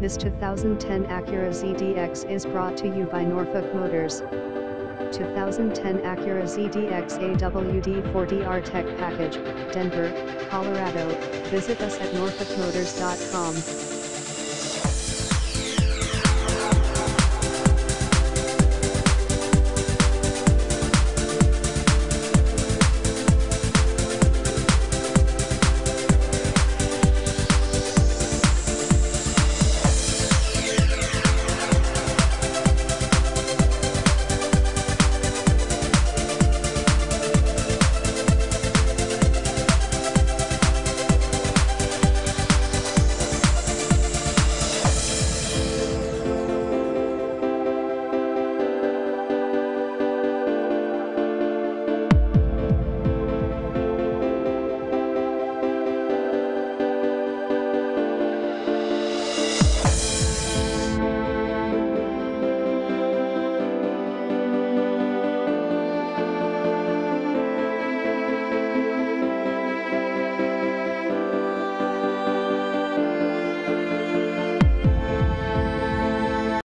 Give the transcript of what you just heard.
This 2010 Acura ZDX is brought to you by Norfolk Motors. 2010 Acura ZDX AWD4DR Tech Package, Denver, Colorado. Visit us at norfolkmotors.com.